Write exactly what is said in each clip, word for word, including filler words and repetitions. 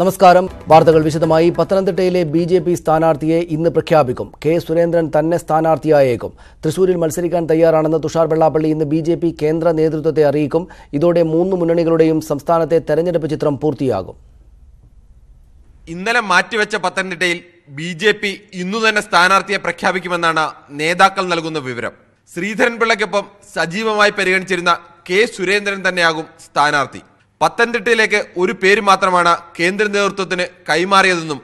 നമസ്കാരം. വാർത്തകൾ വിശദമായി. പത്തനംതിട്ടയിലെ ബി ജെ പി സ്ഥാനാർത്ഥിയെ ഇന്ന് പ്രഖ്യാപിക്കും. കെ സുരേന്ദ്രൻ തന്നെ സ്ഥാനാർത്ഥിയായേക്കും. തൃശൂരിൽ മത്സരിക്കാൻ തയ്യാറാണെന്ന് തുഷാർ വെള്ളാപ്പള്ളി ഇന്ന് ബി ജെ പി കേന്ദ്ര നേതൃത്വത്തെ അറിയിക്കും. ഇതോടെ മൂന്ന് മുന്നണികളുടെയും സംസ്ഥാനത്തെ തെരഞ്ഞെടുപ്പ് ചിത്രം പൂർത്തിയാകും. ഇന്നലെ മാറ്റിവെച്ച പത്തനംതിട്ടയിൽ ബി ജെ പി ഇന്നു തന്നെ സ്ഥാനാർത്ഥിയെ പ്രഖ്യാപിക്കുമെന്നാണ് നേതാക്കൾ നൽകുന്ന വിവരം. ശ്രീധരൻപിള്ളയ്ക്കൊപ്പം സജീവമായി പരിഗണിച്ചിരുന്ന കെ സുരേന്ദ്രൻ തന്നെയാകും സ്ഥാനാർത്ഥി. പത്തനംതിട്ടയിലേക്ക് ഒരു പേര് മാത്രമാണ് കേന്ദ്ര നേതൃത്വത്തിന് കൈമാറിയതെന്നും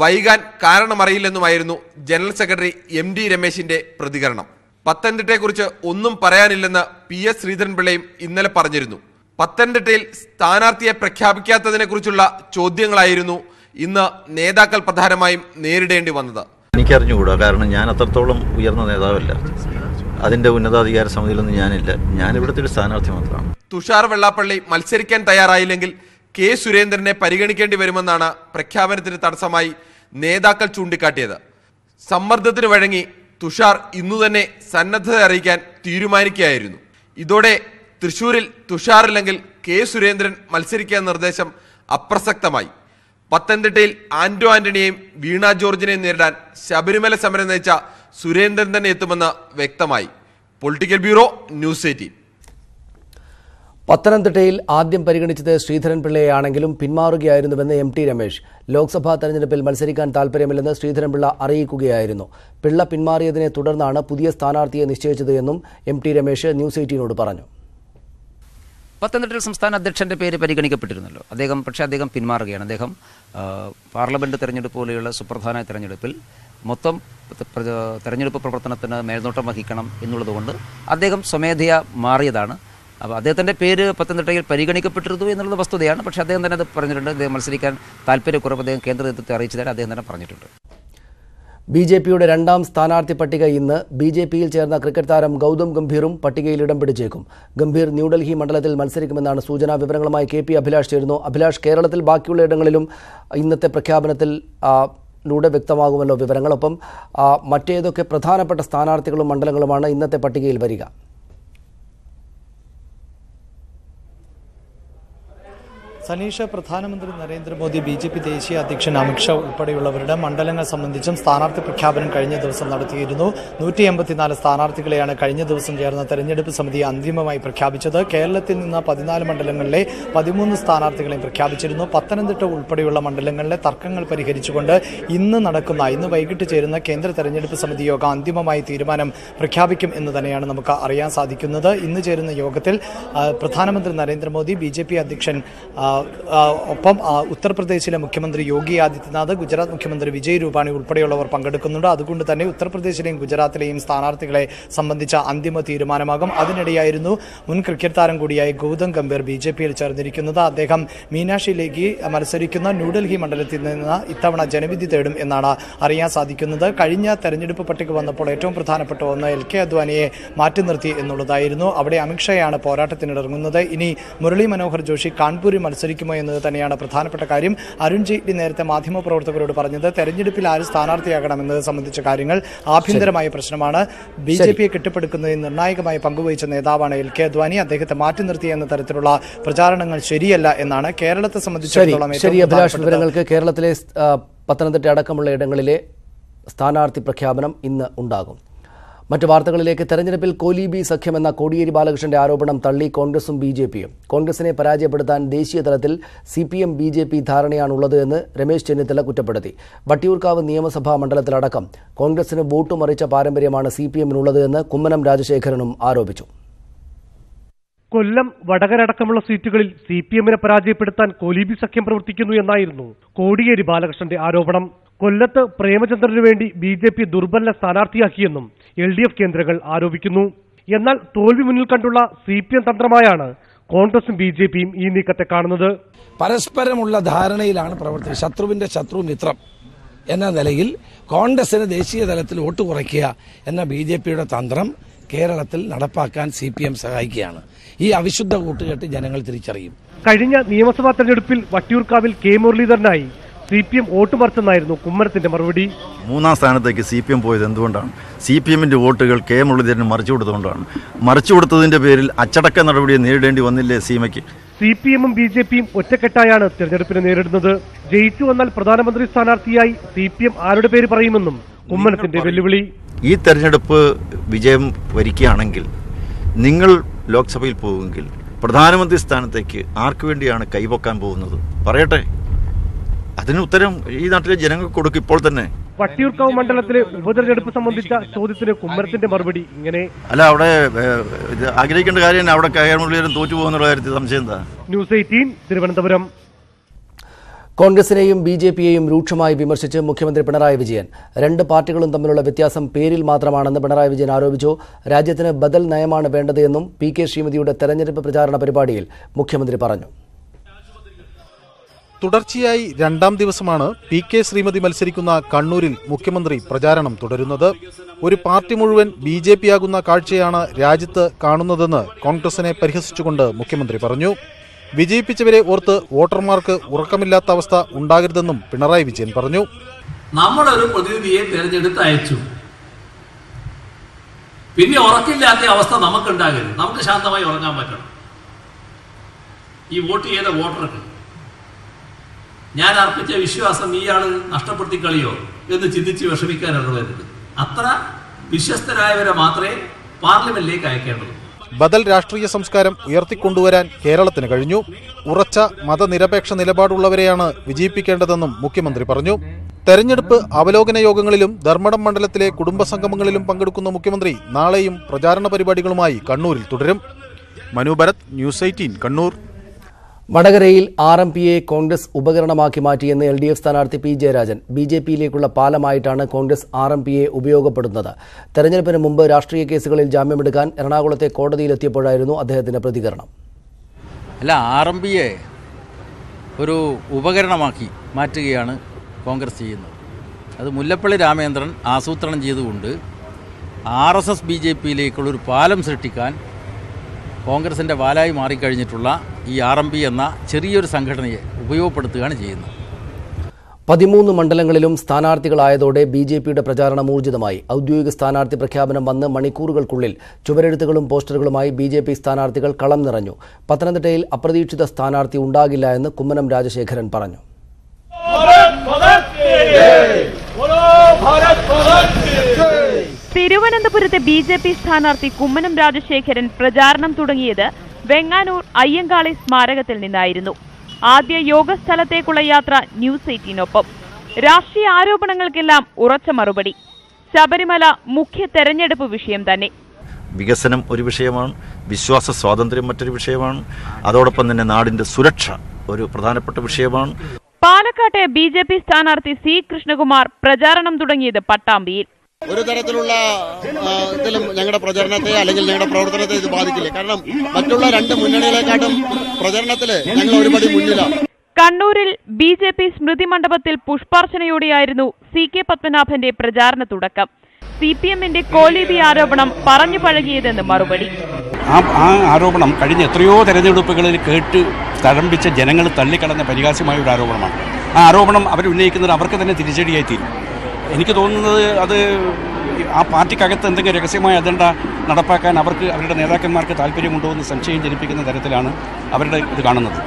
വൈകാൻ കാരണമറിയില്ലെന്നുമായിരുന്നു ജനറൽ സെക്രട്ടറി എം ഡി രമേശിന്റെ പ്രതികരണം. പത്തനംതിട്ടയെക്കുറിച്ച് ഒന്നും പറയാനില്ലെന്ന് പി എസ് ശ്രീധരൻപിള്ളയും ഇന്നലെ പറഞ്ഞിരുന്നു. പത്തനംതിട്ടയിൽ സ്ഥാനാർത്ഥിയെ പ്രഖ്യാപിക്കാത്തതിനെ കുറിച്ചുള്ള ചോദ്യങ്ങളായിരുന്നു ഇന്ന് നേതാക്കൾ പ്രധാനമായും നേരിടേണ്ടി വന്നത്. എനിക്കറിഞ്ഞുകൂടാ, കാരണം ഞാൻ അത്രത്തോളം ഉയർന്ന നേതാവല്ല, അതിന്റെ ഉന്നതാധികാര സമിതിയിലൊന്നും ഞാനില്ല, ഞാൻ ഇവിടുത്തെ ഒരു സ്ഥാനാർത്ഥി മാത്രമാണ്. തുഷാർ വെള്ളാപ്പള്ളി മത്സരിക്കാൻ തയ്യാറായില്ലെങ്കിൽ കെ സുരേന്ദ്രനെ പരിഗണിക്കേണ്ടി വരുമെന്നാണ് പ്രഖ്യാപനത്തിന് തടസ്സമായി നേതാക്കൾ ചൂണ്ടിക്കാട്ടിയത്. സമ്മർദ്ദത്തിന് വഴങ്ങി തുഷാർ ഇന്നു തന്നെ സന്നദ്ധത അറിയിക്കാൻ തീരുമാനിക്കുകയായിരുന്നു. ഇതോടെ തൃശൂരിൽ തുഷാറില്ലെങ്കിൽ കെ സുരേന്ദ്രൻ മത്സരിക്കാൻ നിർദ്ദേശം അപ്രസക്തമായി. പത്തനംതിട്ടയിൽ ആന്റോ ആന്റണിയെയും വീണ ജോർജിനെയും നേരിടാൻ ശബരിമല സമരം നയിച്ച സുരേന്ദ്രൻ തന്നെ എത്തുമെന്ന് വ്യക്തമായി. Political bureau, news eighteen. പത്തനംതിട്ടയിൽ ആദ്യം പരിഗണിച്ചത് ശ്രീധരൻപിള്ളയെയാണെങ്കിലും പിന്മാറുകയായിരുന്നുവെന്ന് എം ടി രമേശ്. ലോക്സഭാ തെരഞ്ഞെടുപ്പിൽ മത്സരിക്കാൻ താൽപ്പര്യമില്ലെന്ന് ശ്രീധരൻപിള്ള അറിയിക്കുകയായിരുന്നു. പിള്ള പിന്മാറിയതിനെ തുടർന്നാണ് പുതിയ സ്ഥാനാർത്ഥിയെ നിശ്ചയിച്ചത് എന്നും എം ടി രമേശ് ന്യൂസ് എയ്റ്റീനോട് പറഞ്ഞു. പത്തനംതിട്ട സംസ്ഥാന അധ്യക്ഷൻ്റെ പേര് പരിഗണിക്കപ്പെട്ടിരുന്നല്ലോ അദ്ദേഹം, പക്ഷേ അദ്ദേഹം പിന്മാറുകയാണ്. അദ്ദേഹം പാർലമെൻറ്റ് തെരഞ്ഞെടുപ്പ് പോലെയുള്ള സുപ്രധാന തെരഞ്ഞെടുപ്പിൽ മൊത്തം തെരഞ്ഞെടുപ്പ് പ്രവർത്തനത്തിന് മേൽനോട്ടം വഹിക്കണം എന്നുള്ളതുകൊണ്ട് അദ്ദേഹം സ്വമേധയാ മാറിയതാണ്. അപ്പോൾ അദ്ദേഹത്തിൻ്റെ പേര് പത്തനംതിട്ടയിൽ പരിഗണിക്കപ്പെട്ടിരുന്നു എന്നുള്ളത് വസ്തുതയാണ്. പക്ഷേ അദ്ദേഹം തന്നെ അത് പറഞ്ഞിട്ടുണ്ട്. അദ്ദേഹം മത്സരിക്കാൻ താല്പര്യക്കുറവ് അദ്ദേഹം കേന്ദ്ര നേതൃത്വത്തെ അറിയിച്ചതായി അദ്ദേഹം തന്നെ പറഞ്ഞിട്ടുണ്ട്. ബി ജെ പിയുടെ രണ്ടാം സ്ഥാനാർത്ഥി പട്ടിക ഇന്ന്. ബി ജെ പിയിൽ ചേർന്ന ക്രിക്കറ്റ് താരം ഗൗതം ഗംഭീറും പട്ടികയിൽ ഇടം പിടിച്ചേക്കും. ഗംഭീർ ന്യൂഡൽഹി മണ്ഡലത്തിൽ മത്സരിക്കുമെന്നാണ് സൂചന. വിവരങ്ങളുമായി കെ പി അഭിലാഷ് ചേരുന്നു. അഭിലാഷ്, കേരളത്തിൽ ബാക്കിയുള്ള ഇടങ്ങളിലും ഇന്നത്തെ പ്രഖ്യാപനത്തിൽ ലൂടെ വ്യക്തമാകുമല്ലോ വിവരങ്ങളൊപ്പം മറ്റേതൊക്കെ പ്രധാനപ്പെട്ട സ്ഥാനാർത്ഥികളും മണ്ഡലങ്ങളുമാണ് ഇന്നത്തെ പട്ടികയിൽ വരിക? സനീഷ്, പ്രധാനമന്ത്രി നരേന്ദ്രമോദി, ബി ജെ പി ദേശീയ അധ്യക്ഷൻ അമിത്ഷാ ഉൾപ്പെടെയുള്ളവരുടെ മണ്ഡലങ്ങൾ സംബന്ധിച്ചും സ്ഥാനാർത്ഥി പ്രഖ്യാപനം കഴിഞ്ഞ ദിവസം നടത്തിയിരുന്നു. നൂറ്റി എൺപത്തിനാല് സ്ഥാനാർത്ഥികളെയാണ് കഴിഞ്ഞ ദിവസം ചേർന്ന തെരഞ്ഞെടുപ്പ് സമിതി അന്തിമമായി പ്രഖ്യാപിച്ചത്. കേരളത്തിൽ നിന്ന് പതിനാല് മണ്ഡലങ്ങളിലെ പതിമൂന്ന് സ്ഥാനാർത്ഥികളെയും പ്രഖ്യാപിച്ചിരുന്നു. പത്തനംതിട്ട ഉൾപ്പെടെയുള്ള മണ്ഡലങ്ങളിലെ തർക്കങ്ങൾ പരിഹരിച്ചുകൊണ്ട് ഇന്ന് നടക്കുന്ന ഇന്ന് വൈകിട്ട് ചേരുന്ന കേന്ദ്ര തെരഞ്ഞെടുപ്പ് സമിതി യോഗം അന്തിമമായി തീരുമാനം പ്രഖ്യാപിക്കും എന്ന് തന്നെയാണ് നമുക്ക് അറിയാൻ സാധിക്കുന്നത്. ഇന്ന് ചേരുന്ന യോഗത്തിൽ പ്രധാനമന്ത്രി നരേന്ദ്രമോദി, ബി ജെ പി അധ്യക്ഷൻ ഒപ്പം ഉത്തർപ്രദേശിലെ മുഖ്യമന്ത്രി യോഗി ആദിത്യനാഥ്, ഗുജറാത്ത് മുഖ്യമന്ത്രി വിജയ് രൂപാണി ഉൾപ്പെടെയുള്ളവർ പങ്കെടുക്കുന്നുണ്ട്. അതുകൊണ്ട് തന്നെ ഉത്തർപ്രദേശിലെയും ഗുജറാത്തിലെയും സ്ഥാനാർത്ഥികളെ സംബന്ധിച്ച അന്തിമ തീരുമാനമാകും. അതിനിടെയായിരുന്നു മുൻ ക്രിക്കറ്റ് താരം കൂടിയായ ഗൗതം ഗംഭീർ ബി ജെ പിയിൽ ചേർന്നിരിക്കുന്നത്. അദ്ദേഹം മീനാക്ഷിയിലേക്ക് മത്സരിക്കുന്ന ന്യൂഡൽഹി മണ്ഡലത്തിൽ നിന്ന് ഇത്തവണ ജനവിധി തേടും എന്നാണ് അറിയാൻ സാധിക്കുന്നത്. കഴിഞ്ഞ തെരഞ്ഞെടുപ്പ് പട്ടിക വന്നപ്പോൾ ഏറ്റവും പ്രധാനപ്പെട്ട ഒന്ന് എൽ കെ അദ്വാനിയെ മാറ്റി നിർത്തി എന്നുള്ളതായിരുന്നു. അവിടെ അമിത്ഷായാണ് പോരാട്ടത്തിനിറങ്ങുന്നത്. ഇനി മുരളി മനോഹർ ജോഷി കാൺപൂരിൽ മത്സരിക്കുമോ എന്നത് തന്നെയാണ് പ്രധാനപ്പെട്ട കാര്യം. അരുൺ ജെയ്റ്റ്ലി നേരത്തെ മാധ്യമപ്രവർത്തകരോട് പറഞ്ഞത് തെരഞ്ഞെടുപ്പിൽ ആര് സ്ഥാനാർത്ഥിയാകണമെന്നത് സംബന്ധിച്ച കാര്യങ്ങൾ ആഭ്യന്തരമായ പ്രശ്നമാണ്. ബി ജെ പിയെ കെട്ടിപ്പടുക്കുന്നതിൽ നിർണായകമായി പങ്കുവഹിച്ച നേതാവാണ് എൽ കെ അദ്വാനി. അദ്ദേഹത്തെ മാറ്റി നിർത്തിയ എന്ന തരത്തിലുള്ള പ്രചാരണങ്ങൾ ശരിയല്ല എന്നാണ് കേരളത്തെ സംബന്ധിച്ചിടത്തോളം. വിവരങ്ങൾക്ക് കേരളത്തിലെ പത്തനംതിട്ട അടക്കമുള്ള ഇടങ്ങളിലെ സ്ഥാനാർത്ഥി പ്രഖ്യാപനം ഇന്ന് ഉണ്ടാകും. മറ്റു വാർത്തകളിലേക്ക്. തെരഞ്ഞെടുപ്പിൽ കോലി ബി സഖ്യമെന്ന കോടിയേരി ബാലകൃഷ്ണന്റെ ആരോപണം തള്ളി കോൺഗ്രസും ബി ജെ പിയും. കോൺഗ്രസിനെ പരാജയപ്പെടുത്താൻ ദേശീയ തലത്തിൽ C P M B J P ധാരണയാണുള്ളത് എന്ന് രമേശ് ചെന്നിത്തല കുറ്റപ്പെടുത്തി. വട്ടിയൂർക്കാവ് നിയമസഭാ മണ്ഡലത്തിലടക്കം കോൺഗ്രസിന് വോട്ട് മറിച്ച പാരമ്പര്യമാണ് സി പി എമ്മിനുള്ളത് എന്ന് കുമ്മനം രാജശേഖരനും ആരോപിച്ചു. കൊല്ലം, വടകരടക്കമുള്ള സീറ്റുകളിൽ സി പി എമ്മിനെ പരാജയപ്പെടുത്താൻ കോലി ബി സഖ്യം പ്രവർത്തിക്കുന്നു എന്നായിരുന്നു കോടിയേരി ബാലകൃഷ്ണന്റെ ആരോപണം. കൊല്ലത്ത് പ്രേമചന്ദ്രന് വേണ്ടി ബി ജെ പി ദുർബല സ്ഥാനാർത്ഥിയാക്കിയെന്നും എൽ ഡി എഫ് കേന്ദ്രങ്ങൾ ആരോപിക്കുന്നു. എന്നാൽ തോൽവി മുന്നിൽ കണ്ടുള്ള സി പി എം തന്ത്രമായാണ് കോൺഗ്രസും ബി ജെ പിയും ഈ നീക്കത്തെ കാണുന്നത്. പരസ്പരമുള്ള ധാരണയിലാണ് പ്രവർത്തനം. ശത്രുവിന്റെ ശത്രു മിത്രം എന്ന നിലയിൽ കോൺഗ്രസിന് ദേശീയ തലത്തിൽ വോട്ട് കുറയ്ക്കുക എന്ന ബി ജെ പിയുടെ തന്ത്രം കേരളത്തിൽ നടപ്പാക്കാൻ സി പി എം സഹായിക്കുകയാണ്. ഈ അവിശുദ്ധ കൂട്ടുകെട്ട് ജനങ്ങൾ തിരിച്ചറിയും. കഴിഞ്ഞ നിയമസഭാ തെരഞ്ഞെടുപ്പിൽ വട്ടിയൂർക്കാവിൽ കെ മുരളീധരനായി സി പി എം വോട്ട് മറിച്ചെന്നായിരുന്നു കുമ്മനത്തിന്റെ മറുപടി. മൂന്നാം സ്ഥാനത്തേക്ക് സി പി എം പോയത് എന്തുകൊണ്ടാണ്? സി പി എമ്മിന്റെ വോട്ടുകൾ കെ മുരളീധരന് മറിച്ചു കൊടുത്തുകൊണ്ടാണ്. മറിച്ചു കൊടുത്തതിന്റെ പേരിൽ അച്ചടക്ക നടപടിയെ നേരിടേണ്ടി വന്നില്ലേ സീമയ്ക്ക്? സിപിഎമ്മും ബിജെപിയും ഒറ്റക്കെട്ടായാണ് തെരഞ്ഞെടുപ്പിനെ നേരിടുന്നത്. ജയിച്ചു വന്നാൽ പ്രധാനമന്ത്രി സ്ഥാനാർത്ഥിയായി സി പി എം ആരുടെ പേര് പറയുമെന്നും കുമ്മനത്തിന്റെ വെല്ലുവിളി. ഈ തെരഞ്ഞെടുപ്പ് വിജയം വരിക്കുകയാണെങ്കിൽ, നിങ്ങൾ ലോക്സഭയിൽ പോവുമെങ്കിൽ പ്രധാനമന്ത്രി സ്ഥാനത്തേക്ക് ആർക്കു വേണ്ടിയാണ് കൈവക്കാൻ പോകുന്നത്? പറയട്ടെ, അതിന് ഉത്തരം ഈ നാട്ടിലെ ജനങ്ങൾക്ക് കൊടുക്കും ഇപ്പോൾ തന്നെ. വട്ടിയൂർക്കാവ് മണ്ഡലത്തിലെ ഉപതെരഞ്ഞെടുപ്പ് സംബന്ധിച്ച ചോദ്യത്തിന് കുമ്മനത്തിന്റെ മറുപടി ഇങ്ങനെ. അല്ല, അവിടെ ആഗ്രഹിക്കേണ്ട കാര്യം അവിടെ തോറ്റു പോകുന്നുള്ള കാര്യത്തിൽ സംശയം എന്താ? News eighteen, Thiruvananthapuram. കോൺഗ്രസിനെയും ബി ജെ പിയെയും രൂക്ഷമായി വിമർശിച്ച് മുഖ്യമന്ത്രി പിണറായി വിജയൻ. രണ്ട് പാർട്ടികളും തമ്മിലുള്ള വ്യത്യാസം പേരിൽ മാത്രമാണെന്ന് പിണറായി വിജയൻ ആരോപിച്ചു. രാജ്യത്തിന് ബദൽ നയമാണ് വേണ്ടത് എന്നും പി കെ ശ്രീമതിയുടെ തെരഞ്ഞെടുപ്പ് പ്രചാരണ പരിപാടിയിൽ മുഖ്യമന്ത്രി പറഞ്ഞു. തുടർച്ചയായി രണ്ടാം ദിവസമാണ് പി കെ ശ്രീമതി മത്സരിക്കുന്ന കണ്ണൂരിൽ മുഖ്യമന്ത്രി പ്രചാരണം തുടരുന്നത്. ഒരു പാർട്ടി മുഴുവൻ ബി ജെ പി ആകുന്ന കാഴ്ചയാണ് രാജ്യത്ത് കാണുന്നതെന്ന് കോൺഗ്രസിനെ പരിഹസിച്ചുകൊണ്ട് മുഖ്യമന്ത്രി പറഞ്ഞു. വിജയിപ്പിച്ചവരെ ഓർത്ത് വോട്ടർമാർക്ക് ഉറക്കമില്ലാത്ത അവസ്ഥ ഉണ്ടാകരുതെന്നും പിണറായി വിജയൻ പറഞ്ഞു. നമ്മളൊരു പ്രതിനിധിയെ തെരഞ്ഞെടുത്ത് അയച്ചു, പിന്നെ ഉറക്കില്ലാത്ത അവസ്ഥ നമുക്കുണ്ടാകരുത്. നമുക്ക് ശാന്തമായി ഉറങ്ങാൻ പറ്റണം. ഈ വോട്ട് ചെയ്ത വോട്ടർക്ക് ഞാൻ അർപ്പിച്ച വിശ്വാസം ഇയാൾ നഷ്ടപ്പെടുത്തി കളിയോ എന്ന് ചിന്തിച്ച് വിഷമിക്കാനുള്ളത്. അത്ര വിശ്വസ്തരായവരെ മാത്രമേ പാർലമെന്റിലേക്ക് അയക്കേണ്ടതുള്ളൂ. ബദൽ രാഷ്ട്രീയ സംസ്കാരം ഉയർത്തിക്കൊണ്ടുവരാൻ കേരളത്തിന് കഴിഞ്ഞു. ഉറച്ച മതനിരപേക്ഷ നിലപാടുള്ളവരെയാണ് വിജയിപ്പിക്കേണ്ടതെന്നും മുഖ്യമന്ത്രി പറഞ്ഞു. തെരഞ്ഞെടുപ്പ് അവലോകന യോഗങ്ങളിലും ധർമ്മടം മണ്ഡലത്തിലെ കുടുംബസംഗമങ്ങളിലും പങ്കെടുക്കുന്ന മുഖ്യമന്ത്രി നാളെയും പ്രചാരണ പരിപാടികളുമായി കണ്ണൂരിൽ തുടരും. Manu Bharath, news eighteen, Kannur. വടകരയിൽ ആർ എം പിയെ കോൺഗ്രസ് ഉപകരണമാക്കി മാറ്റിയെന്ന് എൽ ഡി എഫ് സ്ഥാനാർത്ഥി പി ജയരാജൻ. ബി ജെ പിയിലേക്കുള്ള പാലമായിട്ടാണ് കോൺഗ്രസ് ആർ എം പിയെ ഉപയോഗപ്പെടുത്തുന്നത്. തെരഞ്ഞെടുപ്പിന് മുമ്പ് രാഷ്ട്രീയ കേസുകളിൽ ജാമ്യമെടുക്കാൻ എറണാകുളത്തെ കോടതിയിലെത്തിയപ്പോഴായിരുന്നു അദ്ദേഹത്തിന്റെ പ്രതികരണം. അല്ല, ആർ എം പിയെ ഒരു ഉപകരണമാക്കി മാറ്റുകയാണ് കോൺഗ്രസ് ചെയ്യുന്നത്. അത് മുല്ലപ്പള്ളി രാമചന്ദ്രൻ ആസൂത്രണം ചെയ്തുകൊണ്ട് R S S B J പിയിലേക്കുള്ളൊരു പാലം സൃഷ്ടിക്കാൻ കോൺഗ്രസിൻ്റെ വാലായി മാറിക്കഴിഞ്ഞിട്ടുള്ള ഈ ആർ എം പി എന്ന ചെറിയൊരു സംഘടനയെ ഉപയോഗപ്പെടുത്തുകയാണ് ചെയ്യുന്നത്. പതിമൂന്ന് മണ്ഡലങ്ങളിലും സ്ഥാനാർത്ഥികളായതോടെ ബി ജെ പിയുടെ പ്രചാരണം ഊർജിതമായി. ഔദ്യോഗിക സ്ഥാനാർത്ഥി പ്രഖ്യാപനം വന്ന് മണിക്കൂറുകൾക്കുള്ളിൽ ചുവരെഴുത്തുകളും പോസ്റ്ററുകളുമായി ബി ജെ പി സ്ഥാനാർത്ഥികൾ കളം നിറഞ്ഞു. പത്തനംതിട്ടയിൽ അപ്രതീക്ഷിത സ്ഥാനാർത്ഥി ഉണ്ടാകില്ല എന്ന് കുമ്മനം രാജശേഖരൻ പറഞ്ഞു. തിരുവനന്തപുരത്തെ ബി ജെ പി സ്ഥാനാർത്ഥി കുമ്മനം രാജശേഖരൻ പ്രചാരണം തുടങ്ങിയത് വെങ്ങാനൂർ അയ്യങ്കാളി സ്മാരകത്തിൽ നിന്നായിരുന്നു. ആദ്യ യോഗ സ്ഥലത്തേക്കുള്ള യാത്ര ന്യൂസ് എയ്റ്റീനൊപ്പം. രാഷ്ട്രീയ ആരോപണങ്ങൾക്കെല്ലാം ഉറച്ച മറുപടി. ശബരിമല മുഖ്യ തെരഞ്ഞെടുപ്പ് വിഷയം തന്നെ. വികസനം ഒരു വിഷയമാണ്, വിശ്വാസ സ്വാതന്ത്ര്യം മറ്റൊരു വിഷയമാണ്, അതോടൊപ്പം തന്നെ നാടിന്റെ സുരക്ഷ ഒരു പ്രധാനപ്പെട്ട വിഷയമാണ്. പാലക്കാട്ടെ ബി ജെ പി സ്ഥാനാർത്ഥി സി കൃഷ്ണകുമാർ പ്രചാരണം തുടങ്ങിയത് പട്ടാമ്പിയിൽ. ഒരു തരത്തിലുള്ള ഇതിലും ഞങ്ങളുടെ പ്രചരണത്തെ അല്ലെങ്കിൽ ഞങ്ങളുടെ പ്രവർത്തനത്തെ ഇത് ബാധിക്കില്ല. കാരണം മറ്റുള്ള രണ്ട് മുന്നണികളെക്കാട്ടും പ്രചരണത്തില് ഞങ്ങൾ ഒരുപാട് മുന്നിലാണ്. കണ്ണൂരിൽ ബി ജെ പി സ്മൃതി മണ്ഡപത്തിൽ പുഷ്പാർച്ചനയോടെയായിരുന്നു സി കെ പത്മനാഭന്റെ പ്രചാരണ തുടക്കം. സി പി എമ്മിന്റെ കോലീബി ആരോപണം പറഞ്ഞു പഴകിയതെന്ന് മറുപടി. ആ ആരോപണം കഴിഞ്ഞ എത്രയോ തെരഞ്ഞെടുപ്പുകളിൽ കേട്ട് തഴമ്പിച്ച ജനങ്ങൾ തള്ളിക്കളഞ്ഞ പരിഹാസ്യമായ ഒരു ആരോപണമാണ്. ആ ആരോപണം അവർ ഉന്നയിക്കുന്നത് അവർക്ക് തന്നെ തിരിച്ചടിയായി തീരും. എനിക്ക് തോന്നുന്നത് അത് ആ പാർട്ടിക്കകത്ത് എന്തെങ്കിലും രഹസ്യമായ അജണ്ട നടപ്പാക്കാൻ അവർക്ക് അവരുടെ നേതാക്കന്മാർക്ക് താല്പര്യമുണ്ടോ എന്ന് സംശയം ജനിപ്പിക്കുന്ന തരത്തിലാണ് അവരുടെ ഇത് കാണുന്നത്.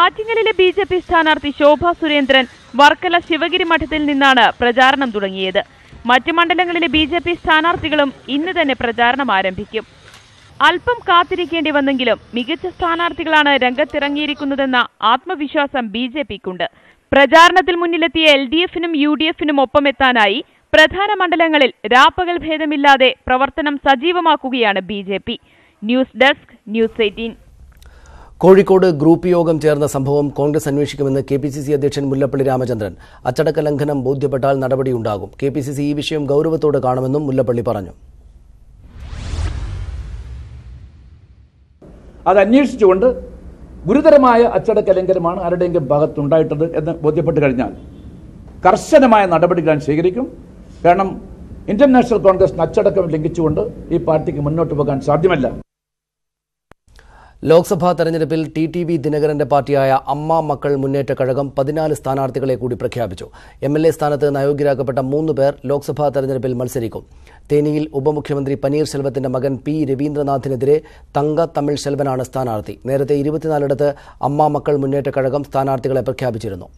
ആറ്റിങ്ങലിലെ ബി ജെ പി സ്ഥാനാർത്ഥി ശോഭ സുരേന്ദ്രൻ വർക്കല ശിവഗിരി മഠത്തിൽ നിന്നാണ് പ്രചാരണം തുടങ്ങിയത്. മറ്റ് മണ്ഡലങ്ങളിലെ ബി ജെ പി സ്ഥാനാർത്ഥികളും ഇന്ന് തന്നെ പ്രചാരണം ആരംഭിക്കും. അല്പം കാത്തിരിക്കേണ്ടി വന്നെങ്കിലും മികച്ച സ്ഥാനാർത്ഥികളാണ് രംഗത്തിറങ്ങിയിരിക്കുന്നതെന്ന ആത്മവിശ്വാസം ബി ജെ പിക്കുണ്ട്. പ്രചാരണത്തിൽ മുന്നിലെത്തിയ എൽ ഡി എഫിനും യു ഡി എഫിനും ഒപ്പമെത്താനായി പ്രധാന മണ്ഡലങ്ങളിൽ രാപ്പകൽ ഭേദമില്ലാതെ പ്രവർത്തനം സജീവമാക്കുകയാണ് B J P. News desk, news eighteen. Kozhikode group യോഗം ചേർന്ന സംഭവം കോൺഗ്രസ് അന്വേഷിക്കുമെന്ന് കെ പി സി സി അധ്യക്ഷൻ മുല്ലപ്പള്ളി രാമചന്ദ്രൻ. അച്ചടക്ക ലംഘനം ബോധ്യപ്പെട്ടാൽ നടപടിയുണ്ടാകും. കെ പി സി സി ഈ വിഷയം ഗൗരവത്തോടെ കാണുമെന്നും മുല്ലപ്പള്ളി പറഞ്ഞു. അത് അന്വേഷിച്ചുകൊണ്ട് ഗുരുതരമായ അച്ചടക്ക ലംഘനമാണ് ആരുടെയെങ്കിലും ഭാഗത്തുണ്ടായിട്ടത് എന്ന് ബോധ്യപ്പെട്ട് കഴിഞ്ഞാൽ കർശനമായ നടപടികൾ ഞാൻ സ്വീകരിക്കും. കാരണം ഇന്ത്യൻ നാഷണൽ കോൺഗ്രസ് അച്ചടക്കം ലംഘിച്ചുകൊണ്ട് ഈ പാർട്ടിക്ക് മുന്നോട്ട് പോകാൻ സാധ്യമല്ല. ലോക്സഭാ തെരഞ്ഞെടുപ്പിൽ ടി ടി വി ദിനകരന്റെ പാർട്ടിയായ അമ്മ മക്കൾ മുന്നേറ്റ കഴകം പതിനാല് സ്ഥാനാർത്ഥികളെ കൂടി പ്രഖ്യാപിച്ചു. എം എൽ എ സ്ഥാനത്ത് നിന്ന് അയോഗ്യരാക്കപ്പെട്ട മൂന്ന് പേർ ലോക്സഭാ തെരഞ്ഞെടുപ്പിൽ മത്സരിക്കും. തേനിയിൽ ഉപമുഖ്യമന്ത്രി പനീർശെൽവത്തിന്റെ മകൻ പി രവീന്ദ്രനാഥിനെതിരെ തങ്ക തമിഴ് സെൽവനാണ് സ്ഥാനാർത്ഥി. നേരത്തെ ഇരുപത്തിനാലിടത്ത് അമ്മ മക്കൾ മുന്നേറ്റ കഴകം സ്ഥാനാർത്ഥികളെ പ്രഖ്യാപിച്ചിരുന്നു.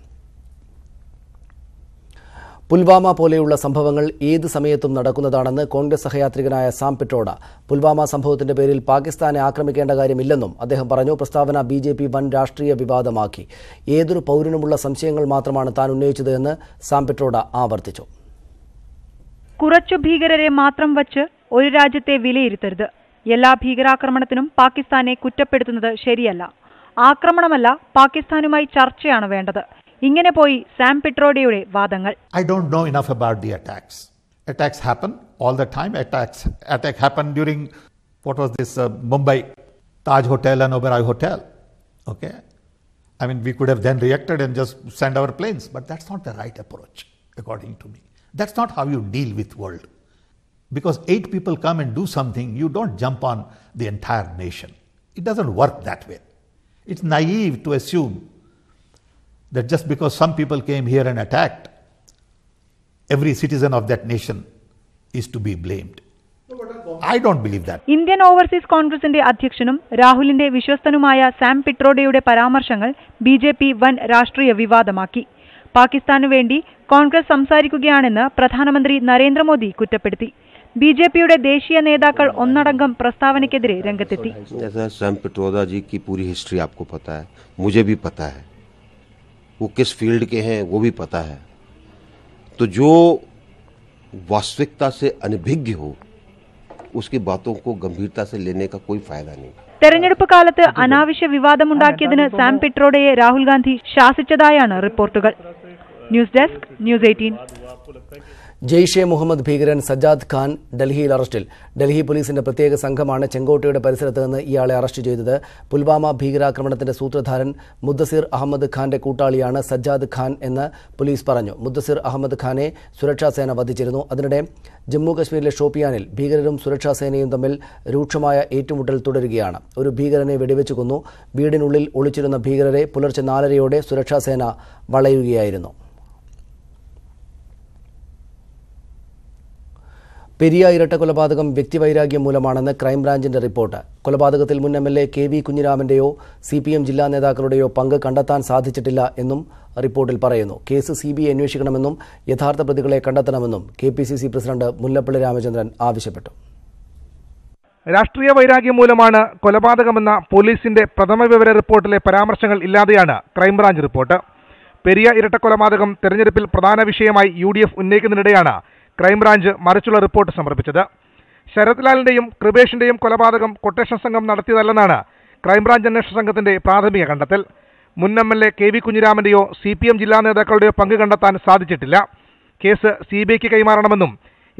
പുൽവാമ പോലെയുള്ള സംഭവങ്ങൾ ഏത് സമയത്തും നടക്കുന്നതാണെന്ന് കോൺഗ്രസ് സഹയാത്രികനായ സാം പിട്രോഡ. പുൽവാമ സംഭവത്തിന്റെ പേരിൽ പാകിസ്ഥാനെ ആക്രമിക്കേണ്ട കാര്യമില്ലെന്നും അദ്ദേഹം പറഞ്ഞു. പ്രസ്താവന ബി ജെ പി വൻ രാഷ്ട്രീയ വിവാദമാക്കി. ഏതൊരു പൌരനുമുള്ള സംശയങ്ങൾ മാത്രമാണ് താൻ ഉന്നയിച്ചത് എന്ന് സാം പിട്രോഡ ആവർത്തിച്ചു. കുറച്ചു ഭീകരരെ മാത്രം വച്ച് ഒരു രാജ്യത്തെ വിലയിരുത്തരുത്. എല്ലാ ഭീകരാക്രമണത്തിനും പാകിസ്ഥാനെ കുറ്റപ്പെടുത്തുന്നത് ശരിയല്ല. ആക്രമണമല്ല, പാകിസ്ഥാനുമായി ചർച്ചയാണ് വേണ്ടത്. ഇങ്ങനെ പോയി സാം പിട്രോഡയുടെ വാദങ്ങൾ. I don't know enough about the attacks. Attacks happen all the time. Attacks attack happen during what was this Mumbai Taj hotel and Oberoi hotel. Okay, I mean we could have then reacted and just send our planes, but that's not the right approach according to me. That's not how you deal with world. Because eight people come and do something, you don't jump on the entire nation. It doesn't work that way. It's naive to assume that just because some people came here and attacked, every citizen of that nation is to be blamed. I don't believe that. Indian Overseas Congress's അധ്യക്ഷനും രാഹുലിന്റെ വിശ്വസ്തനുമായ Sam പിട്രോഡയുടെ പരാമർശങ്ങൾ B J P വൻ രാഷ്ട്രീയ വിവാദമാക്കി. പാകിസ്ഥാനു വേണ്ടി Congress സംസാരിക്കുകയാണെന്ന് പ്രധാനമന്ത്രി നരേന്ദ്രമോദി കുറ്റപ്പെടുത്തി. B J പിയുടെ ദേശീയ നേതാക്കൾ ഒന്നടങ്കം പ്രസ്താവനയ്ക്കെതിരെ രംഗത്തെത്തി. സാം പിട്രോഡ जी की पूरी हिस्ट्री आपको पता है, मुझे भी पता है, वो किस फील्ड के हैं वो भी पता है. तो जो वास्तविकता से अनभिज्ञ हो उसकी बातों को गंभीरता से लेने का कोई फायदा नहीं. തെരഞ്ഞെടുപ്പ് കാലത്ത് അനാവശ്യ വിവാദമുണ്ടാക്കിയതിന് സാം പിട്രോഡയെ രാഹുൽ ഗാന്ധി ശാസിച്ചതായാണ് റിപ്പോർട്ടുകൾ. ന്യൂസ് ഡെസ്ക് ന്യൂസ് പതിനെട്ട്. ജെയ്ഷെ മുഹമ്മദ് ഭീകരൻ സജാദ് ഖാൻ ഡൽഹിയിൽ അറസ്റ്റിൽ. ഡൽഹി പോലീസിന്റെ പ്രത്യേക സംഘമാണ് ചെങ്കോട്ടയുടെ പരിസരത്ത് നിന്ന് ഇയാളെ അറസ്റ്റ് ചെയ്തത്. പുൽവാമ ഭീകരാക്രമണത്തിന്റെ സൂത്രധാരൻ മുദ്ദസിർ അഹമ്മദ് ഖാന്റെ കൂട്ടാളിയാണ് സജാദ് ഖാൻ എന്ന് പോലീസ് പറഞ്ഞു. മുദ്ദസിർ അഹമ്മദ് ഖാനെ സുരക്ഷാസേന വധിച്ചിരുന്നു. അതിനിടെ ജമ്മുകശ്മീരിലെ ഷോപ്പിയാനിൽ ഭീകരരും സുരക്ഷാസേനയും തമ്മിൽ രൂക്ഷമായ ഏറ്റുമുട്ടൽ തുടരുകയാണ്. ഒരു ഭീകരനെ വെടിവെച്ചു കൊന്നു. വീടിനുള്ളിൽ ഒളിച്ചിരുന്ന ഭീകരരെ പുലർച്ചെ നാലരയോടെ സുരക്ഷാസേന വളയുകയായിരുന്നു. പെരിയ ഇരട്ട കൊലപാതകം വ്യക്തിവൈരാഗ്യം മൂലമാണെന്ന് ക്രൈംബ്രാഞ്ചിന്റെ റിപ്പോർട്ട്. കൊലപാതകത്തിൽ മുൻ M L A K V കുഞ്ഞിരാമന്റെയോ സി പി എം ജില്ലാ നേതാക്കളുടെയോ പങ്ക് കണ്ടെത്താൻ സാധിച്ചിട്ടില്ല എന്നും റിപ്പോർട്ടിൽ പറയുന്നു. കേസ് സി ബി ഐ അന്വേഷിക്കണമെന്നും യഥാർത്ഥ പ്രതികളെ കണ്ടെത്തണമെന്നും K P C C president Mullappally Ramachandran ആവശ്യപ്പെട്ടു. രാഷ്ട്രീയ വൈരാഗ്യം മൂലമാണ് കൊലപാതകമെന്ന പോലീസിന്റെ പ്രഥമ വിവര റിപ്പോർട്ടിലെ പരാമർശങ്ങൾ ഇല്ലാതെയാണ് ക്രൈംബ്രാഞ്ച് റിപ്പോർട്ട്. പെരിയ ഇരട്ട കൊലപാതകം തെരഞ്ഞെടുപ്പിൽ പ്രധാന വിഷയമായി യു ഡി എഫ് ഉന്നയിക്കുന്നതിനിടെയാണ് ക്രൈംബ്രാഞ്ച് മറിച്ചുള്ള റിപ്പോർട്ട് സമർപ്പിച്ചത്. ശരത് ലാലിന്റെയും കൃപേഷിന്റെയും കൊലപാതകം കൊട്ടേഷൻ സംഘം നടത്തിയതല്ലെന്നാണ് ക്രൈംബ്രാഞ്ച് അന്വേഷണ സംഘത്തിന്റെ പ്രാഥമിക കണ്ടെത്തൽ. മുൻ M L A K V കുഞ്ഞിരാമന്റെയോ സി പി എം ജില്ലാ നേതാക്കളുടെയോ പങ്ക് കണ്ടെത്താൻ സാധിച്ചിട്ടില്ല. കേസ് സി ബി ഐക്ക് കൈമാറണമെന്നും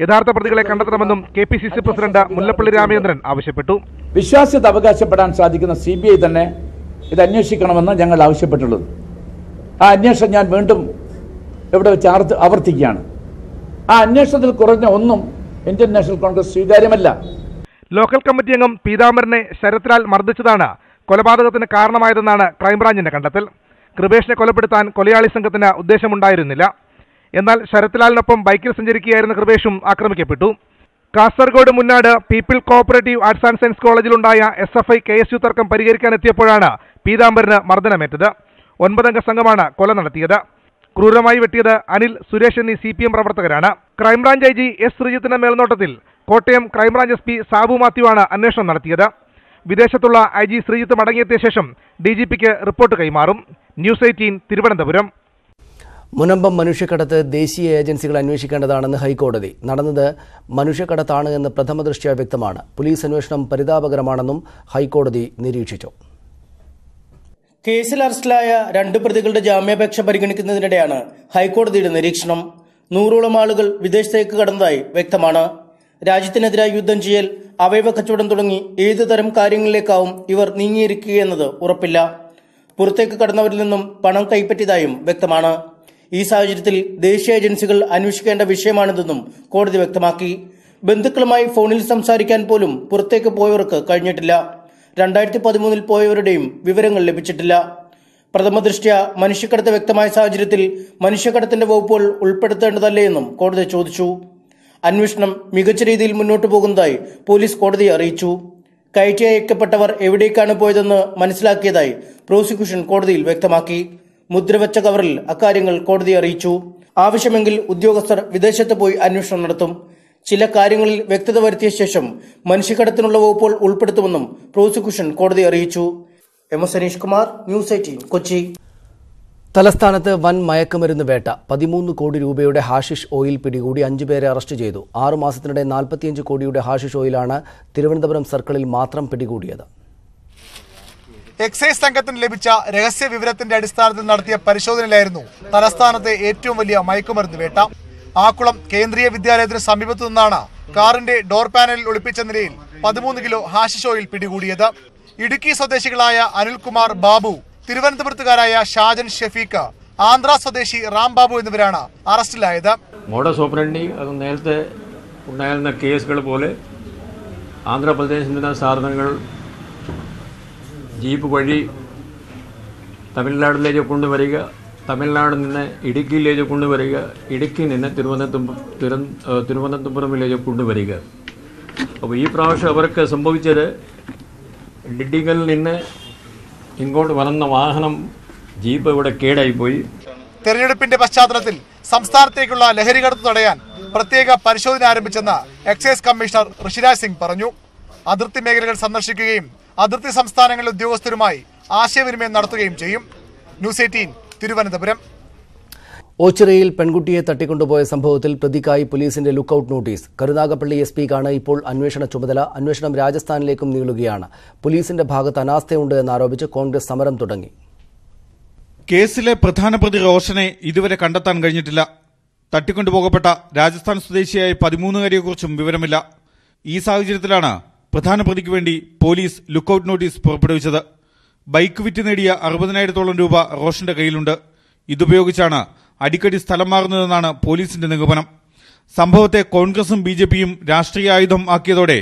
യഥാർത്ഥ പ്രതികളെ കണ്ടെത്തണമെന്നും K P C C president Mullappally Ramachandran ആവശ്യപ്പെട്ടു. വിശ്വാസ്യത അവകാശപ്പെടാൻ സാധിക്കുന്ന സി ബി ഐ തന്നെ ഇത് അന്വേഷിക്കണമെന്ന് ഞങ്ങൾ ആവശ്യപ്പെട്ടുള്ളത്. ആ അന്വേഷണം ഞാൻ വീണ്ടും ഇവിടെ വെച്ച് ആവർത്തിക്കുകയാണ്. ആ അന്വേഷണത്തിൽ കുറഞ്ഞ ഒന്നും ഇന്ത്യൻ നാഷണൽ കോൺഗ്രസ് സ്വീകാര്യമല്ല. ലോക്കൽ കമ്മിറ്റി അംഗം പീതാംബരനെ ശരത് ലാൽ മർദ്ദിച്ചതാണ് കൊലപാതകത്തിന് കാരണമായതെന്നാണ് ക്രൈംബ്രാഞ്ചിന്റെ കണ്ടെത്തൽ. കൃപേഷിനെ കൊലപ്പെടുത്താൻ കൊലയാളി സംഘത്തിന് ഉദ്ദേശമുണ്ടായിരുന്നില്ല. എന്നാൽ ശരത് ലാലിനൊപ്പം ബൈക്കിൽ സഞ്ചരിക്കുകയായിരുന്ന കൃപേഷും ആക്രമിക്കപ്പെട്ടു. Kasaragod Munnad people cooperative arts and science കോളേജിലുണ്ടായ S F I K S U തർക്കം പരിഹരിക്കാൻ എത്തിയപ്പോഴാണ് പീതാംബരന് മർദ്ദനമേറ്റത്. ഒൻപതംഗ സംഘമാണ് കൊല നടത്തിയത്. ക്രൂരമായി വെട്ടിയത് അനിൽ, സുരേഷ് എന്നീ സി പി എം പ്രവർത്തകരാണ്. ക്രൈംബ്രാഞ്ച് ഐ ജി എസ് ശ്രീജിത്തിന്റെ മേൽനോട്ടത്തിൽ Kottayam crime branch S P Sabu മാത്യുവാണ് അന്വേഷണം നടത്തിയത്. വിദേശത്തുള്ള ഐ ജി ശ്രീജിത്ത് മടങ്ങിയെത്തിയ ശേഷം ഡി ജി പിക്ക് റിപ്പോർട്ട് കൈമാറും. ന്യൂസ് പതിനെട്ട് തിരുവനന്തപുരം. മുനമ്പം മനുഷ്യക്കടത്ത് ദേശീയ ഏജൻസികൾ അന്വേഷിക്കേണ്ടതാണെന്ന് ഹൈക്കോടതി. നടന്നത് മനുഷ്യക്കടത്താണ് എന്ന് പ്രഥമ ദൃഷ്ട്യാ വ്യക്തമാണ്. പോലീസ് അന്വേഷണം പരിതാപകരമാണെന്നും ഹൈക്കോടതി നിരീക്ഷിച്ചു. കേസിൽ അറസ്റ്റിലായ രണ്ട് പ്രതികളുടെ ജാമ്യാപേക്ഷ പരിഗണിക്കുന്നതിനിടെയാണ് ഹൈക്കോടതിയുടെ നിരീക്ഷണം. നൂറോളം ആളുകൾ വിദേശത്തേക്ക് കടന്നതായി വ്യക്തമാണ്. രാജ്യത്തിനെതിരായി യുദ്ധം ചെയ്യൽ, അവയവ കച്ചവടം തുടങ്ങി ഏതു തരം കാര്യങ്ങളിലേക്കാവും ഇവർ നീങ്ങിയിരിക്കുകയെന്നത് ഉറപ്പില്ല. പുറത്തേക്ക് കടന്നവരിൽ നിന്നും പണം കൈപ്പറ്റിയതായും വ്യക്തമാണ്. ഈ സാഹചര്യത്തിൽ ദേശീയ ഏജൻസികൾ അന്വേഷിക്കേണ്ട വിഷയമാണിതെന്നും കോടതി വ്യക്തമാക്കി. ബന്ധുക്കളുമായി ഫോണിൽ സംസാരിക്കാൻ പോലും പുറത്തേക്ക് പോയവർക്ക് കഴിഞ്ഞിട്ടില്ല. രണ്ടായിരത്തി പതിമൂന്നിൽ പോയവരുടെയും വിവരങ്ങൾ ലഭിച്ചിട്ടില്ല. പ്രഥമ ദൃഷ്ട്യാ മനുഷ്യക്കടത്ത് വ്യക്തമായ സാഹചര്യത്തിൽ മനുഷ്യക്കടത്തിന്റെ വകുപ്പുകൾ ഉൾപ്പെടുത്തേണ്ടതല്ലേ എന്നും കോടതി ചോദിച്ചു. അന്വേഷണം മികച്ച രീതിയിൽ മുന്നോട്ടു പോകുന്നതായി പോലീസ് കോടതിയെ അറിയിച്ചു. കയറ്റി അയക്കപ്പെട്ടവർ എവിടേക്കാണ് പോയതെന്ന് മനസ്സിലാക്കിയതായി പ്രോസിക്യൂഷൻ കോടതിയിൽ വ്യക്തമാക്കി. മുദ്രവച്ച കവറിൽ അക്കാര്യങ്ങൾ കോടതിയെ അറിയിച്ചു. ആവശ്യമെങ്കിൽ ഉദ്യോഗസ്ഥർ വിദേശത്ത് പോയി അന്വേഷണം നടത്തും. ചില കാര്യങ്ങളിൽ വ്യക്തത വരുത്തിയ ശേഷം മനുഷ്യക്കടത്തിനുള്ള വകുപ്പുകൾ ഉൾപ്പെടുത്തുമെന്നും പ്രോസിക്യൂഷൻ കോടതി അറിയിച്ചു. M S Aneesh Kumar, news eighteen, Kochi. തലസ്ഥാനത്ത് വൻ മയക്കുമരുന്ന് വേട്ട. പതിമൂന്ന് കോടി രൂപയുടെ ഹാഷിഷ് ഓയിൽ പിടികൂടി അഞ്ചുപേരെ അറസ്റ്റ് ചെയ്തു. ആറുമാസത്തിനിടെ നാൽപ്പത്തിയഞ്ച് കോടിയുടെ ഹാഷിഷ് ഓയിലാണ് തിരുവനന്തപുരം സർക്കിളിൽ മാത്രം പിടികൂടിയത്. എക്സൈസ് സംഘത്തിന് ലഭിച്ച രഹസ്യ വിവരത്തിന്റെ അടിസ്ഥാനത്തിൽ നടത്തിയ പരിശോധനയിലായിരുന്നു തലസ്ഥാനത്തെ ഏറ്റവും വലിയ മയക്കുമരുന്ന് വേട്ട. ആക്കുളം കേന്ദ്രീയ വിദ്യാലയത്തിന് സമീപത്തു നിന്നാണ് കാറിന്റെ ഡോർ പാനലിൽ ഒളിപ്പിച്ച നിലയിൽ പതിമൂന്ന് കിലോ ഹാഷിഷ് ഓയിൽ പിടികൂടിയത്. ഇടുക്കി സ്വദേശികളായ അനിൽകുമാർ ബാബു, തിരുവനന്തപുരത്തുകാരായ ഷാജൻ ഷെഫീഖ്, ആന്ധ്ര സ്വദേശി റാം ബാബു എന്നിവരാണ് അറസ്റ്റിലായത്. മോഡസ് ഓപ്പറണ്ടി അത് നേരത്തെ ഉണ്ടായിരുന്ന കേസുകൾ പോലെ ആന്ധ്രാപ്രദേശിൽ നിന്ന് സാധനങ്ങൾ ജീപ്പ് വഴി തമിഴ്നാട്ടിലേക്ക് കൊണ്ടുവരിക, തമിഴ്നാട് നിന്ന് ഇടുക്കിയിലേക്ക് കൊണ്ടുവരിക, ഇടുക്കിയിൽ നിന്ന് തിരുവനന്തപുരം തിരുവനന്തപുരമിലേക്ക് കൊണ്ടുവരിക. അപ്പോൾ ഈ പ്രാവശ്യം അവർക്ക് സംഭവിച്ചത് ഡിഡികളിൽ നിന്ന് ഇങ്ങോട്ട് വന്ന വാഹനം ജീപ്പ് ഇവിടെ കേടായിപ്പോയി. തെരഞ്ഞെടുപ്പിന്റെ പശ്ചാത്തലത്തിൽ സംസ്ഥാനത്തേക്കുള്ള ലഹരി കടത്ത് തടയാൻ പ്രത്യേക പരിശോധന ആരംഭിച്ചെന്ന് എക്സൈസ് കമ്മീഷണർ ഋഷിരാജ് സിംഗ് പറഞ്ഞു. അതിർത്തി മേഖലകൾ സന്ദർശിക്കുകയും അതിർത്തി സംസ്ഥാനങ്ങളിലെ ഉദ്യോഗസ്ഥരുമായി ആശയവിനിമയം നടത്തുകയും ചെയ്യും. News eighteen, Thiruvananthapuram. ഓച്ചിറയിൽ പെൺകുട്ടിയെ തട്ടിക്കൊണ്ടുപോയ സംഭവത്തിൽ പ്രതിക്കായി പോലീസിന്റെ ലുക്കൌട്ട് നോട്ടീസ്. കരുനാഗപ്പള്ളി എസ് പിക്കാണ് ഇപ്പോൾ അന്വേഷണ ചുമതല. അന്വേഷണം രാജസ്ഥാനിലേക്കും നീളുകയാണ്. പോലീസിന്റെ ഭാഗത്ത് അനാസ്ഥയുണ്ട് എന്നാരോപിച്ച് കോൺഗ്രസ് സമരം തുടങ്ങി. കേസിലെ പ്രധാന പ്രതി റോഷനെ ഇതുവരെ കണ്ടെത്താൻ കഴിഞ്ഞിട്ടില്ല. തട്ടിക്കൊണ്ടുപോകപ്പെട്ട രാജസ്ഥാൻ സ്വദേശിയായ പതിമൂന്നുകാരിയെക്കുറിച്ചും വിവരമില്ല. ഈ സാഹചര്യത്തിലാണ് പ്രധാന പ്രതിക്ക് വേണ്ടി പോലീസ് ലുക്കൌട്ട് നോട്ടീസ് പുറപ്പെടുവിച്ചത്. ബൈക്ക് വിറ്റ് നേടിയ അറുപതിനായിരത്തോളം രൂപ റോഷന്റെ കയ്യിലുണ്ട്. ഇതുപയോഗിച്ചാണ് അടിക്കടി സ്ഥലം മാറുന്നതെന്നാണ് പോലീസിന്റെ നിഗമനം. സംഭവത്തെ കോൺഗ്രസും ബി ജെ പിയും രാഷ്ട്രീയ ആയുധം ആക്കിയതോടെ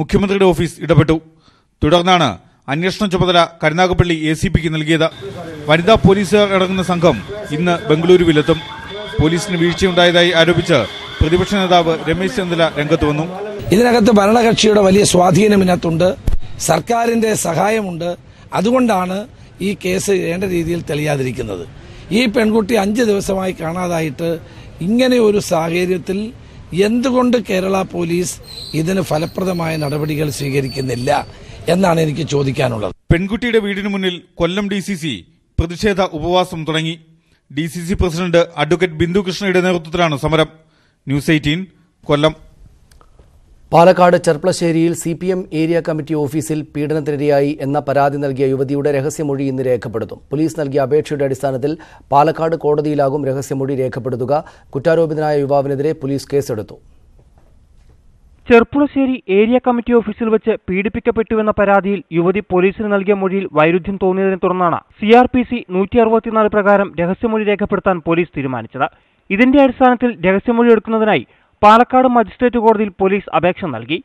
മുഖ്യമന്ത്രിയുടെ ഓഫീസ് ഇടപെട്ടു. തുടർന്നാണ് അന്വേഷണ ചുമതല കരുനാഗപ്പള്ളി എ സി പിക്ക് നൽകിയത്. വനിതാ പോലീസുകാർ അടങ്ങുന്ന സംഘം ഇന്ന് ബംഗളൂരുവിലെത്തും. പോലീസിന് വീഴ്ചയുണ്ടായതായി ആരോപിച്ച് പ്രതിപക്ഷ നേതാവ് രമേശ് ചെന്നിത്തല രംഗത്ത് വന്നു. ഇതിനകത്ത് ഭരണകക്ഷിയുടെ വലിയ സ്വാധീനം ഇതിനകത്തുണ്ട്, സർക്കാരിന്റെ സഹായമുണ്ട്. അതുകൊണ്ടാണ് ഈ കേസ് വേണ്ട രീതിയിൽ തെളിയാതിരിക്കുന്നത്. ഈ പെൺകുട്ടി അഞ്ച് ദിവസമായി കാണാതായിട്ട് ഇങ്ങനെ ഒരു സാഹചര്യത്തിൽ എന്തുകൊണ്ട് കേരള പോലീസ് ഇതിന് ഫലപ്രദമായ നടപടികൾ സ്വീകരിക്കുന്നില്ല എന്നാണ് എനിക്ക് ചോദിക്കാനുള്ളത്. പെൺകുട്ടിയുടെ വീടിന് മുന്നിൽ കൊല്ലം ഡി സി സി പ്രതിഷേധ ഉപവാസം തുടങ്ങി. D C C president advocate Bindu കൃഷ്ണയുടെ നേതൃത്വത്തിലാണ് സമരം. News eighteen, Kollam. പാലക്കാട് ചെർപ്പളശ്ശേരിയിൽ C P M area committee ഓഫീസിൽ പീഡനത്തിനിരയായി എന്ന പരാതി നൽകിയ യുവതിയുടെ രഹസ്യമൊഴി ഇന്ന് രേഖപ്പെടുത്തും. പോലീസ് നൽകിയ അപേക്ഷയുടെ അടിസ്ഥാനത്തിൽ പാലക്കാട് കോടതിയിലാകും രഹസ്യമൊഴി രേഖപ്പെടുത്തുക. കുറ്റാരോപിതനായ യുവാവിനെതിരെ പോലീസ് കേസെടുത്തു. ചെർപ്പുളശ്ശേരി ഏരിയ കമ്മിറ്റി ഓഫീസിൽ വെച്ച് പീഡിപ്പിക്കപ്പെട്ടുവെന്ന പരാതിയിൽ യുവതി പോലീസിന് നൽകിയ മൊഴിയിൽ വൈരുദ്ധ്യം തോന്നിയതിനെ തുടർന്നാണ് സി ആർ പി സി നൂറ്റി അറുപത്തിനാല് പ്രകാരം രഹസ്യമൊഴി രേഖപ്പെടുത്താൻ പോലീസ് തീരുമാനിച്ചത്. ഇതിന്റെ അടിസ്ഥാനത്തിൽ രഹസ്യമൊഴി എടുക്കുന്നതിനായി പാലക്കാട് മജിസ്ട്രേറ്റ് കോടതിയിൽ പോലീസ് അപേക്ഷ നൽകി.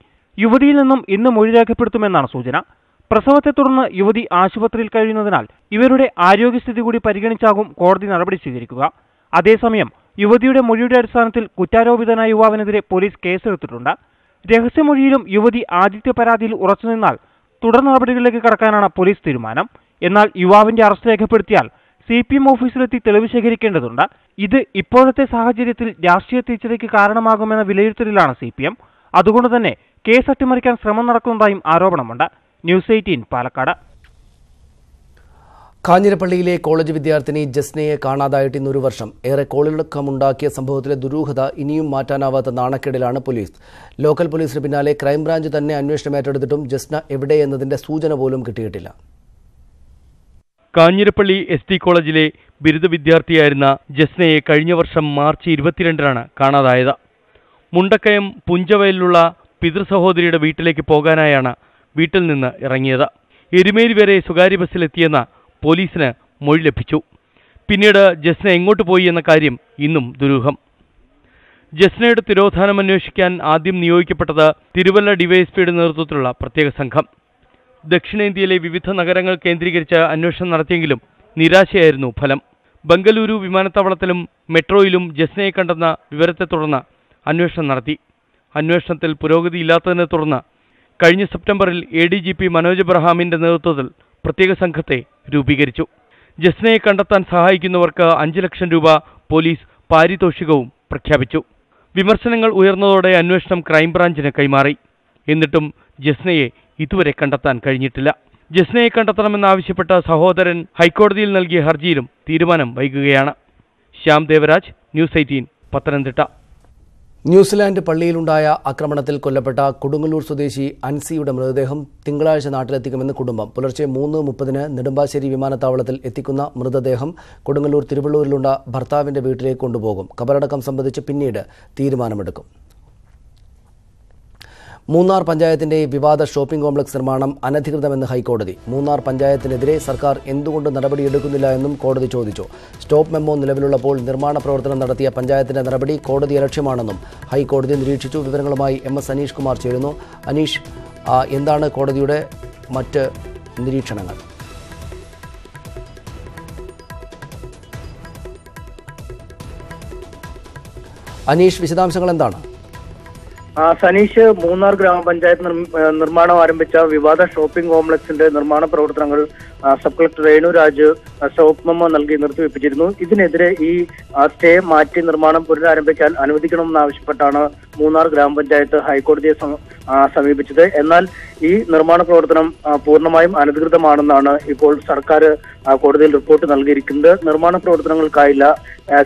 യുവതിയിൽ നിന്നും ഇന്ന് മൊഴി രേഖപ്പെടുത്തുമെന്നാണ് സൂചന. പ്രസവത്തെ തുടർന്ന് യുവതി ആശുപത്രിയിൽ കഴിയുന്നതിനാൽ ഇവരുടെ ആരോഗ്യസ്ഥിതി കൂടി പരിഗണിച്ചാകും കോടതി നടപടി സ്വീകരിക്കുക. അതേസമയം യുവതിയുടെ മൊഴിയുടെ അടിസ്ഥാനത്തിൽ കുറ്റാരോപിതനായ യുവാവിനെതിരെ പോലീസ് കേസെടുത്തിട്ടുണ്ട്. രഹസ്യമൊഴിയിലും യുവതി ആദ്യത്തെ പരാതിയിൽ ഉറച്ചുനിന്നാൽ തുടർ നടപടികളിലേക്ക് കടക്കാനാണ് പോലീസ് തീരുമാനം. എന്നാൽ യുവാവിന്റെ അറസ്റ്റ് രേഖപ്പെടുത്തിയാൽ സി പി എം ഓഫീസിലെത്തി തെളിവ് ശേഖരിക്കേണ്ടതുണ്ട്. ഇത് ഇപ്പോഴത്തെ സാഹചര്യത്തിൽ രാഷ്ട്രീയ തിരിച്ചടിക്ക് കാരണമാകുമെന്ന വിലയിരുത്തലിലാണ് സി പി എം. അതുകൊണ്ട് തന്നെ കേസ് അട്ടിമറിക്കാൻ ശ്രമം നടക്കുന്നതായും ആരോപണമുണ്ട്. News eighteen, Palakkad. കാഞ്ഞിരപ്പള്ളിയിലെ കോളേജ് വിദ്യാർത്ഥിനി ജസ്നയെ കാണാതായിട്ട് ഇന്നൊരു വർഷം. ഏറെ കോളിളക്കമുണ്ടാക്കിയ സംഭവത്തിലെ ദുരൂഹത ഇനിയും മാറ്റാനാവാത്ത നാണക്കേടിലാണ് പോലീസ്. ലോക്കൽ പോലീസിന് പിന്നാലെ ക്രൈംബ്രാഞ്ച് തന്നെ അന്വേഷണം ഏറ്റെടുത്തിട്ടും ജസ്ന എവിടെയെന്നതിന്റെ സൂചന പോലും കിട്ടിയിട്ടില്ല. കാഞ്ഞിരപ്പള്ളി എസ് ടി കോളേജിലെ ബിരുദ വിദ്യാർത്ഥിയായിരുന്ന ജസ്നയെ കഴിഞ്ഞ വർഷം മാർച്ച് ഇരുപത്തിരണ്ടിനാണ് കാണാതായത്. മുണ്ടക്കയം പുഞ്ചവയലിലുള്ള പിതൃസഹോദരിയുടെ വീട്ടിലേക്ക് പോകാനായാണ് വീട്ടിൽ നിന്ന് ഇറങ്ങിയത്. എരുമേലി വരെ സ്വകാര്യ ബസ്സിലെത്തിയെന്ന പോലീസിന് മൊഴി ലഭിച്ചു. പിന്നീട് ജസ്ന എങ്ങോട്ട് പോയി എന്ന കാര്യം ഇന്നും ദുരൂഹം. ജസ്നയുടെ തിരോധാനം അന്വേഷിക്കാൻ ആദ്യം നിയോഗിക്കപ്പെട്ടത് തിരുവല്ല ഡിവൈഎസ്പിയുടെ നേതൃത്വത്തിലുള്ള പ്രത്യേക സംഘം. ദക്ഷിണേന്ത്യയിലെ വിവിധ നഗരങ്ങൾ കേന്ദ്രീകരിച്ച് അന്വേഷണം നടത്തിയെങ്കിലും നിരാശയായിരുന്നു ഫലം. ബംഗളൂരു വിമാനത്താവളത്തിലും മെട്രോയിലും ജസ്നയെ കണ്ടെന്ന വിവരത്തെ തുടർന്ന് അന്വേഷണം നടത്തി. അന്വേഷണത്തിൽ പുരോഗതിയില്ലാത്തതിനെ തുടർന്ന് കഴിഞ്ഞ സെപ്റ്റംബറിൽ A D G P Manoj എബ്രഹാമിന്റെ നേതൃത്വത്തിൽ പ്രത്യേക സംഘത്തെ രൂപീകരിച്ചു. ജസ്നയെ കണ്ടെത്താൻ സഹായിക്കുന്നവർക്ക് അഞ്ച് ലക്ഷം രൂപ പോലീസ് പാരിതോഷികവും പ്രഖ്യാപിച്ചു. വിമർശനങ്ങൾ ഉയർന്നതോടെ അന്വേഷണം ക്രൈംബ്രാഞ്ചിന് കൈമാറി. എന്നിട്ടും ജസ്നയെ ഇതുവരെ കണ്ടെത്താൻ കഴിഞ്ഞിട്ടില്ല. ജസ്നയെ കണ്ടെത്തണമെന്നാവശ്യപ്പെട്ട സഹോദരൻ ഹൈക്കോടതിയിൽ നൽകിയ ഹർജിയിലും തീരുമാനം വൈകുകയാണ്. Shyam Devaraj, news eighteen, Pathanamthitta. New Zealand പള്ളിയിലുണ്ടായ ആക്രമണത്തിൽ കൊല്ലപ്പെട്ട കൊടുങ്ങല്ലൂർ സ്വദേശി അൻസിയുടെ മൃതദേഹം തിങ്കളാഴ്ച നാട്ടിലെത്തിക്കുമെന്ന് കുടുംബം. പുലർച്ചെ മൂന്ന് മുപ്പതിന് നെടുമ്പാശ്ശേരി വിമാനത്താവളത്തിൽ എത്തിക്കുന്ന മൃതദേഹം കൊടുങ്ങല്ലൂർ തിരുവള്ളൂരിലുള്ള ഭർത്താവിന്റെ വീട്ടിലേക്ക് കൊണ്ടുപോകും. കബറടക്കം സംബന്ധിച്ച് പിന്നീട് തീരുമാനമെടുക്കും. മൂന്നാർ പഞ്ചായത്തിന്റെ വിവാദ ഷോപ്പിംഗ് കോംപ്ലക്സ് നിർമ്മാണം അനധികൃതമെന്ന് ഹൈക്കോടതി. മൂന്നാർ പഞ്ചായത്തിനെതിരെ സർക്കാർ എന്തുകൊണ്ട് നടപടിയെടുക്കുന്നില്ല എന്നും കോടതി ചോദിച്ചു. സ്റ്റോപ്പ് മെമ്മോ നിലവിലുള്ളപ്പോൾ നിർമ്മാണ പ്രവർത്തനം നടത്തിയ പഞ്ചായത്തിന്റെ നടപടി കോടതി അലക്ഷ്യമാണെന്നും ഹൈക്കോടതി നിരീക്ഷിച്ചു. വിവരങ്ങളുമായി എം എസ് അനീഷ് കുമാർ ചേരുന്നു. അനീഷ്, എന്താണ് കോടതിയുടെ മറ്റ് നിരീക്ഷണങ്ങൾ? അനീഷ്, വിശദാംശങ്ങൾ എന്താണ്? സനീഷ്, മൂന്നാർ ഗ്രാമപഞ്ചായത്ത് നിർമ്മാണം ആരംഭിച്ച വിവാദ ഷോപ്പിംഗ് കോംപ്ലക്സിന്റെ നിർമ്മാണ പ്രവർത്തനങ്ങൾ sub collector Renuraj stop memo നൽകി നിർത്തിവെപ്പിച്ചിരുന്നു. ഇതിനെതിരെ ഈ സ്റ്റേ മാറ്റി നിർമ്മാണം പുനരാരംഭിക്കാൻ അനുവദിക്കണമെന്നാവശ്യപ്പെട്ടാണ് മൂന്നാർ ഗ്രാമപഞ്ചായത്ത് ഹൈക്കോടതിയെ സമീപിച്ചത്. എന്നാൽ ഈ നിർമ്മാണ പ്രവർത്തനം പൂർണ്ണമായും അനധികൃതമാണെന്നാണ് ഇപ്പോൾ സർക്കാർ കോടതിയിൽ റിപ്പോർട്ട് നൽകിയിരിക്കുന്നത്. നിർമ്മാണ പ്രവർത്തനങ്ങൾക്കായില്ല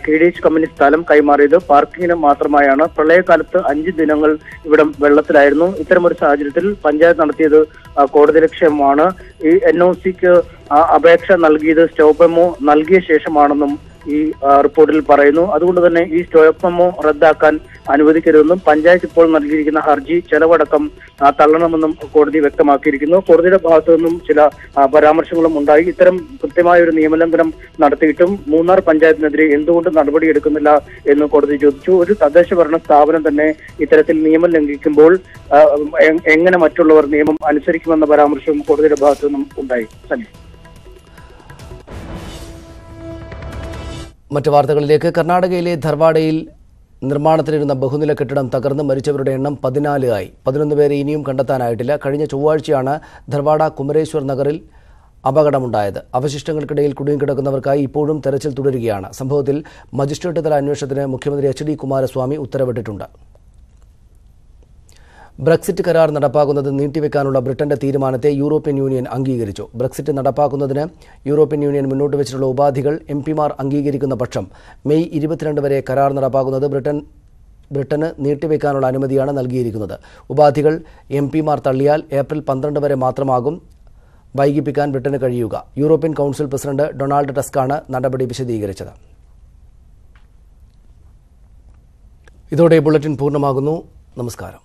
കെ ഡി എച്ച് കമ്പനി സ്ഥലം കൈമാറിയത് പാർക്കിങ്ങിന് മാത്രമായാണ്. പ്രളയകാലത്ത് അഞ്ച് ദിനങ്ങൾ ഇവിടം വെള്ളത്തിലായിരുന്നു. ഇത്തരമൊരു സാഹചര്യത്തിൽ പഞ്ചായത്ത് നടത്തിയത് കോടതി ലക്ഷ്യമാണ്. ഈ എൻ ഒ സിക്ക് അപേക്ഷ നൽകിയത് സ്റ്റോപ്പ് മെമ്മോ നൽകിയ ശേഷമാണെന്നും ഈ റിപ്പോർട്ടിൽ പറയുന്നു. അതുകൊണ്ട് തന്നെ ഈ സ്റ്റോപ്പ് മെമ്മോ റദ്ദാക്കാൻ അനുവദിക്കരുതെന്നും പഞ്ചായത്ത് ഇപ്പോൾ നൽകിയിരിക്കുന്ന ഹർജി ചെലവടക്കം തള്ളണമെന്നും കോടതി വ്യക്തമാക്കിയിരിക്കുന്നു. കോടതിയുടെ ഭാഗത്തു നിന്നും ചില പരാമർശങ്ങളും ഉണ്ടായി. ഇത്തരം കൃത്യമായ ഒരു നിയമലംഘനം നടത്തിയിട്ടും മൂന്നാർ പഞ്ചായത്തിനെതിരെ എന്തുകൊണ്ട് നടപടിയെടുക്കുന്നില്ല എന്ന് കോടതി ചോദിച്ചു. ഒരു തദ്ദേശഭരണ സ്ഥാപനം തന്നെ ഇത്തരത്തിൽ നിയമം ലംഘിക്കുമ്പോൾ എങ്ങനെ മറ്റുള്ളവർ നിയമം അനുസരിക്കുമെന്ന പരാമർശവും കോടതിയുടെ ഭാഗത്തു നിന്നും ഉണ്ടായി. മറ്റു വാർത്തകളിലേക്ക്. കർണാടകയിലെ ധർവാഡയിൽ നിർമ്മാണത്തിലിരുന്ന ബഹുനില കെട്ടിടം തകർന്ന് മരിച്ചവരുടെ എണ്ണം പതിനാല് ആയി. പതിനൊന്ന് പേരെ ഇനിയും കണ്ടെത്താനായിട്ടില്ല. കഴിഞ്ഞ ചൊവ്വാഴ്ചയാണ് ധർവാഡ കുമരേശ്വർ നഗറിൽ അപകടമുണ്ടായത്. അവശിഷ്ടങ്ങൾക്കിടയിൽ കുടുങ്ങിക്കിടക്കുന്നവർക്കായി ഇപ്പോഴും തെരച്ചിൽ തുടരുകയാണ്. സംഭവത്തിൽ മജിസ്ട്രേറ്റ് തല അന്വേഷണത്തിന് മുഖ്യമന്ത്രി എച്ച് ഡി കുമാരസ്വാമി ഉത്തരവിട്ടിട്ടുണ്ട്. ബ്രക്സിറ്റ് കരാർ നടപ്പാക്കുന്നത് നീട്ടിവെക്കാനുള്ള ബ്രിട്ടന്റെ തീരുമാനത്തെ യൂറോപ്യൻ യൂണിയൻ അംഗീകരിച്ചു. ബ്രക്സിറ്റ് നടപ്പാക്കുന്നതിന് യൂറോപ്യൻ യൂണിയൻ മുന്നോട്ട് വെച്ചിട്ടുള്ള ഉപാധികൾ എം പിമാർ അംഗീകരിക്കുന്ന പക്ഷം മെയ് ഇരുപത്തിരണ്ട് വരെ കരാർ നടപ്പാക്കുന്നത് ബ്രിട്ടൻ ബ്രിട്ടന് നീട്ടിവെക്കാനുള്ള അനുമതിയാണ് നൽകിയിരിക്കുന്നത്. ഉപാധികൾ എം പിമാർ തള്ളിയാൽ ഏപ്രിൽ പന്ത്രണ്ട് വരെ മാത്രമാകും വൈകിപ്പിക്കാൻ ബ്രിട്ടന് കഴിയുക. യൂറോപ്യൻ കൗൺസിൽ പ്രസിഡന്റ് ഡൊണാൾഡ് ടസ്കാണ് നടപടി വിശദീകരിച്ചത്. ഇതോടെ ബുള്ളറ്റിൻ പൂർണ്ണമാകുന്നു. നമസ്കാരം.